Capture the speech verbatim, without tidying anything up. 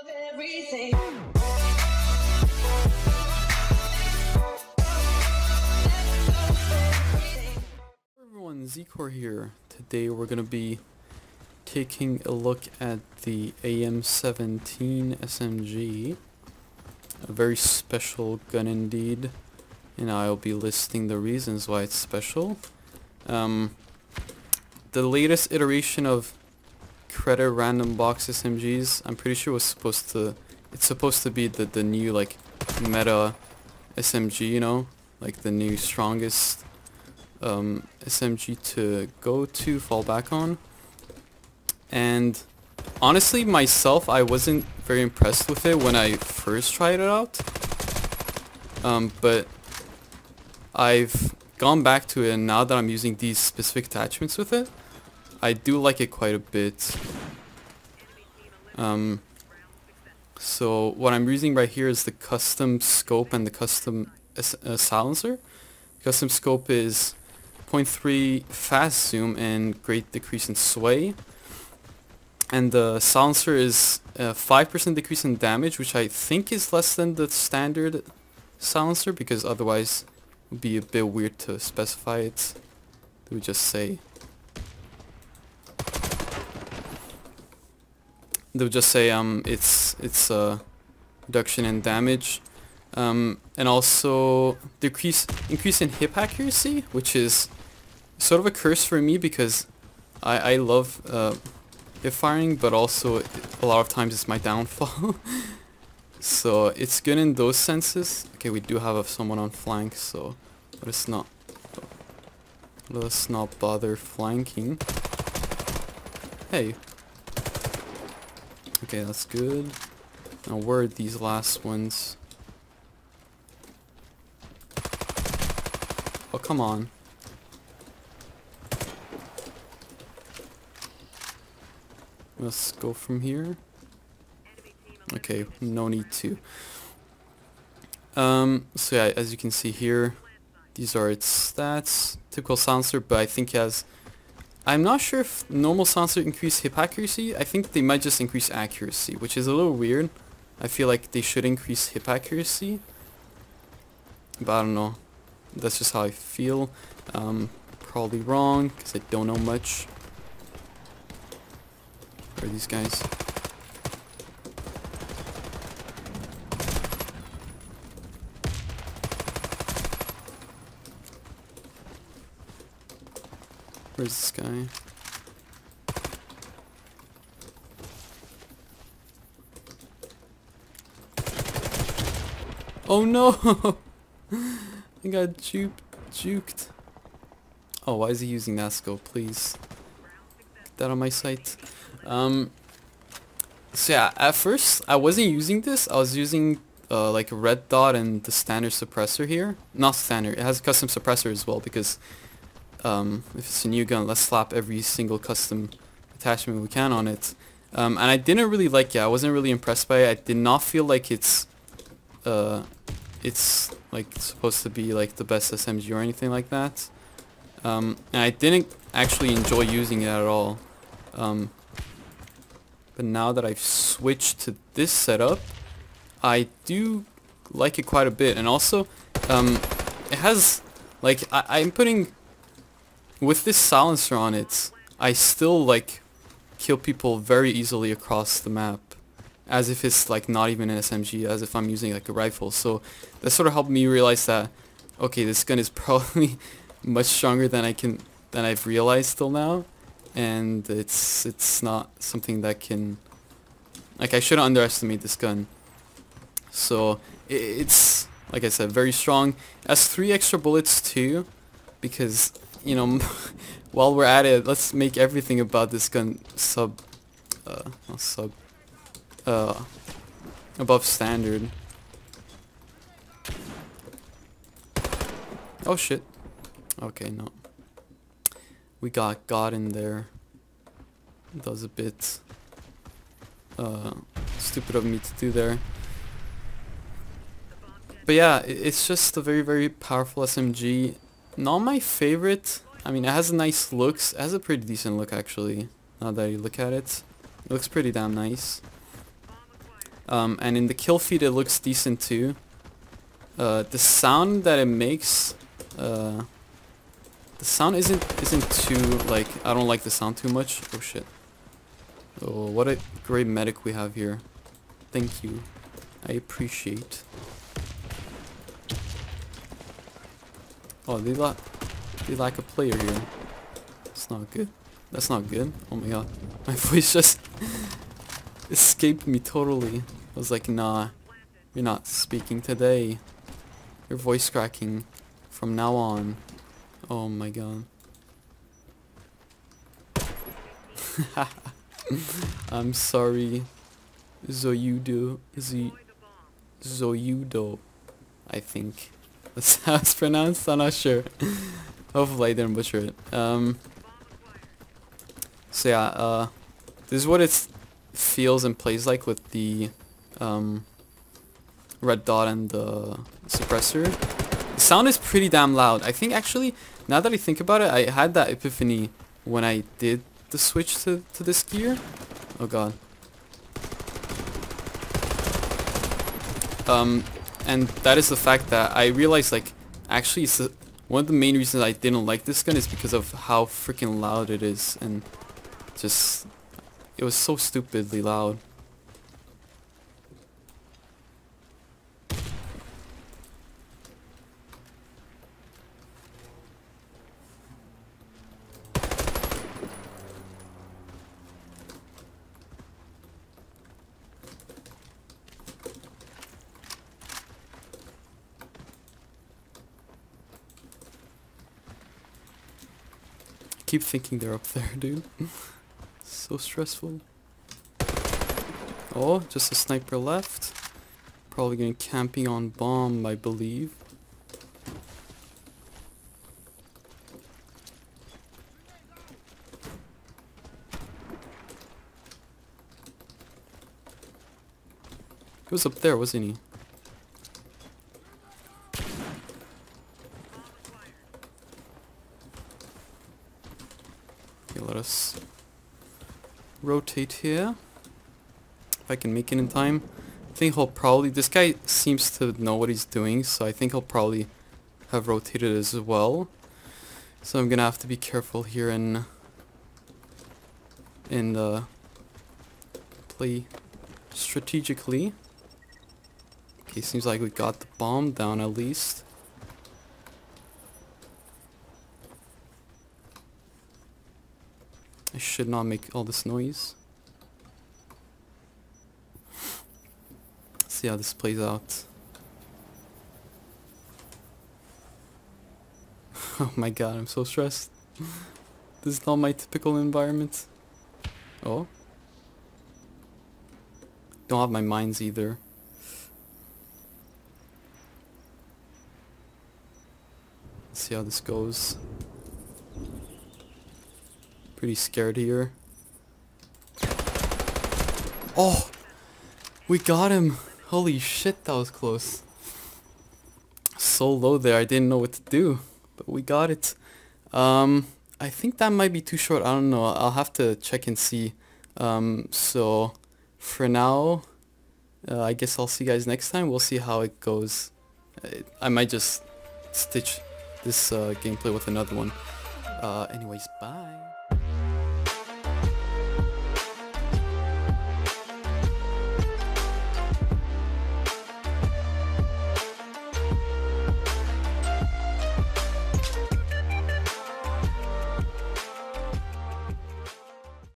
of everything. Hello everyone, Xicor here. Today we're going to be taking a look at the A M seventeen S M G, a very special gun indeed, and I'll be listing the reasons why it's special. Um, the latest iteration of Credit random box S M Gs, I'm pretty sure was supposed to it's supposed to be the, the new like meta S M G, you know, like the new strongest um, S M G to go to fall back on. And honestly myself, I wasn't very impressed with it when I first tried it out, um, but I've gone back to it, and now that I'm using these specific attachments with it, I do like it quite a bit. Um, so what I'm using right here is the custom scope and the custom uh, silencer. Custom scope is point three fast zoom and great decrease in sway, and the silencer is a five percent decrease in damage, which I think is less than the standard silencer, because otherwise it would be a bit weird to specify it. It would just say They'll just say um it's it's a uh, reduction in damage, um, and also decrease increase in hip accuracy, which is sort of a curse for me because I I love uh, hip firing, but also a lot of times it's my downfall. So it's good in those senses. Okay, we do have someone on flank, so let us not let us not bother flanking. Hey. Okay, that's good. Now where are these last ones? Oh, come on. Let's go from here. Okay, no need to. Um, so yeah, as you can see here, these are its stats. Typical silencer, but I think it has... I'm not sure if normal silencer increase hip accuracy. I think they might just increase accuracy, which is a little weird. I feel like they should increase hip accuracy, but I don't know. That's just how I feel. Um, probably wrong, because I don't know much. Where are these guys? Where's this guy? Oh no! I got juked. juked. Oh, why is he using NASCO? Please. Get that on my sight. Um, so yeah, at first I wasn't using this. I was using uh, like a red dot and the standard suppressor here. Not standard, it has a custom suppressor as well, because Um, if it's a new gun, let's slap every single custom attachment we can on it. Um, and I didn't really like it. I wasn't really impressed by it. I did not feel like it's, uh, it's like supposed to be like the best S M G or anything like that. Um, and I didn't actually enjoy using it at all. Um, but now that I've switched to this setup, I do like it quite a bit. And also, um, it has like I I'm putting. With this silencer on it, I still like kill people very easily across the map, as if it's like not even an S M G, as if I'm using like a rifle. So that sort of helped me realize that, okay, this gun is probably much stronger than I can than I've realized till now, and it's it's not something that can, like, I shouldn't underestimate this gun. So it's, like I said, very strong. It has three extra bullets too, because, you know, while we're at it, let's make everything about this gun sub, uh, not sub, uh, above standard. Oh shit. Okay, no. We got God in there. That was a bit, uh, stupid of me to do there. But yeah, it's just a very, very powerful S M G. Not my favorite. I mean, it has nice looks. It has a pretty decent look, actually, now that you look at it. It looks pretty damn nice. Um, and in the kill feed it looks decent too. Uh, the sound that it makes, uh, the sound isn't isn't too, like, I don't like the sound too much. Oh shit. Oh, what a great medic we have here. Thank you. I appreciate. Oh, they lack they lack a player here. That's not good. That's not good. Oh my god. My voice just escaped me totally. I was like, nah, you're not speaking today. You're voice cracking from now on. Oh my god. I'm sorry, Zoyudo. Zoyudo, I think that's how it's pronounced. I'm not sure. Hopefully I didn't butcher it. Um, so yeah, uh, this is what it feels and plays like with the um, red dot and the suppressor. The sound is pretty damn loud. I think actually, now that I think about it, I had that epiphany when I did the switch to, to this gear. Oh god. Um, and that is the fact that I realized, like, actually it's the, one of the main reasons I didn't like this gun is because of how freaking loud it is, and just, it was so stupidly loud. I keep thinking they're up there, dude. So stressful. Oh, just a sniper left. Probably going to camping on bomb, I believe. He was up there, wasn't he? Let us rotate here. If I can make it in time. I think he'll probably... This guy seems to know what he's doing, so I think he'll probably have rotated as well. So I'm gonna have to be careful here and... and uh, play strategically. Okay, seems like we got the bomb down at least. I should not make all this noise. Let's see how this plays out. Oh my god, I'm so stressed. This is not my typical environment. Oh. Don't have my mines either. Let's see how this goes. Pretty scared here. Oh! We got him! Holy shit, that was close. So low there, I didn't know what to do. But we got it. Um, I think that might be too short, I don't know. I'll have to check and see. Um, so, for now, uh, I guess I'll see you guys next time. We'll see how it goes. I, I might just stitch this uh, gameplay with another one. Uh, anyways, bye!